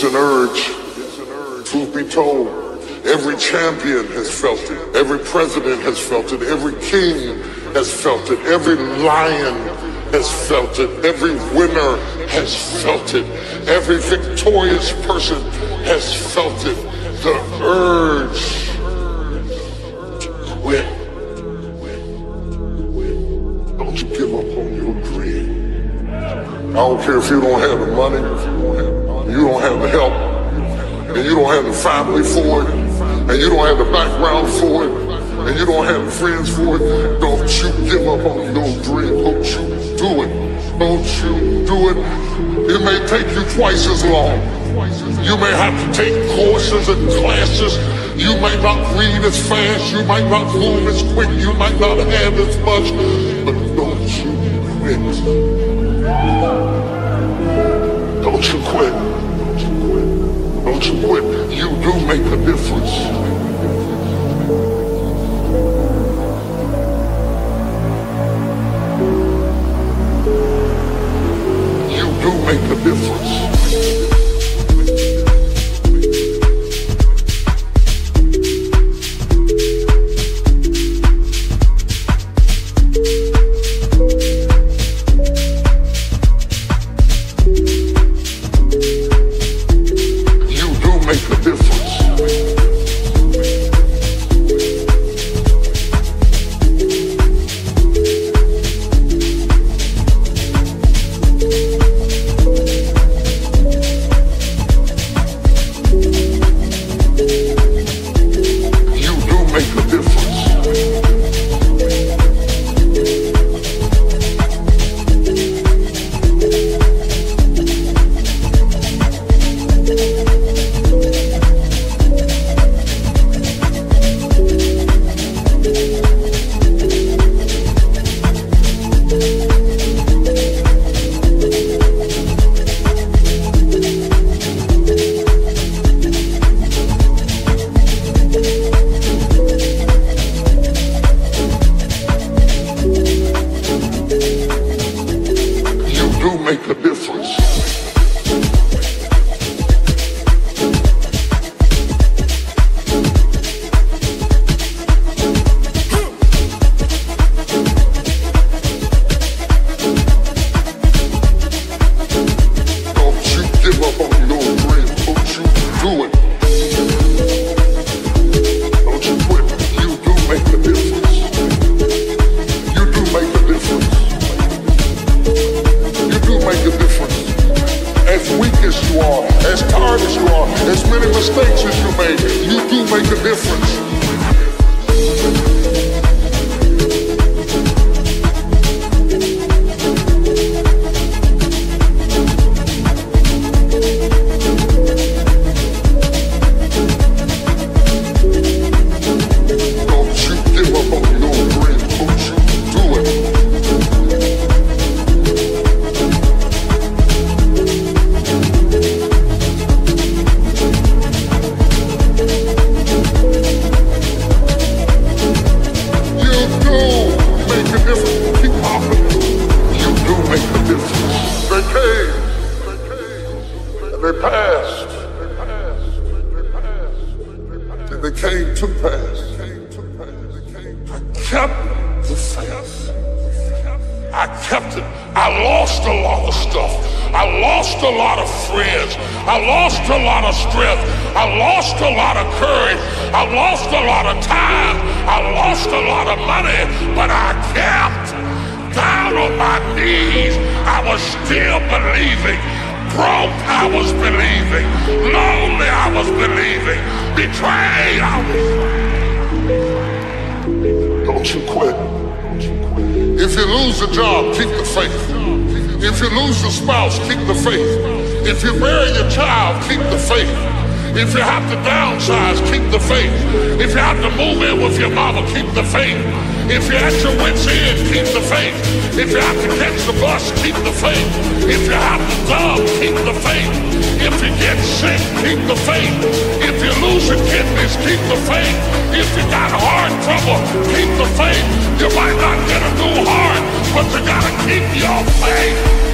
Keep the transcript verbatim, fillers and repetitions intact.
It's an urge, truth be told. Every champion has felt it. Every president has felt it. Every king has felt it. Every lion has felt it. Every winner has felt it. Every victorious person has felt it. The urge to quit. Don't you give up on your dream. I don't care if you don't have the money, you don't have the help, and you don't have the family for it, and you don't have the background for it, and you don't have the friends for it. Don't you give up on your dream. Don't you do it. Don't you do it. It may take you twice as long. You may have to take courses and classes. You might not read as fast. You might not move as quick. You might not have as much. But don't you quit. Don't you quit. Don't you quit. You do make a difference. You do make a difference. Keep your faith.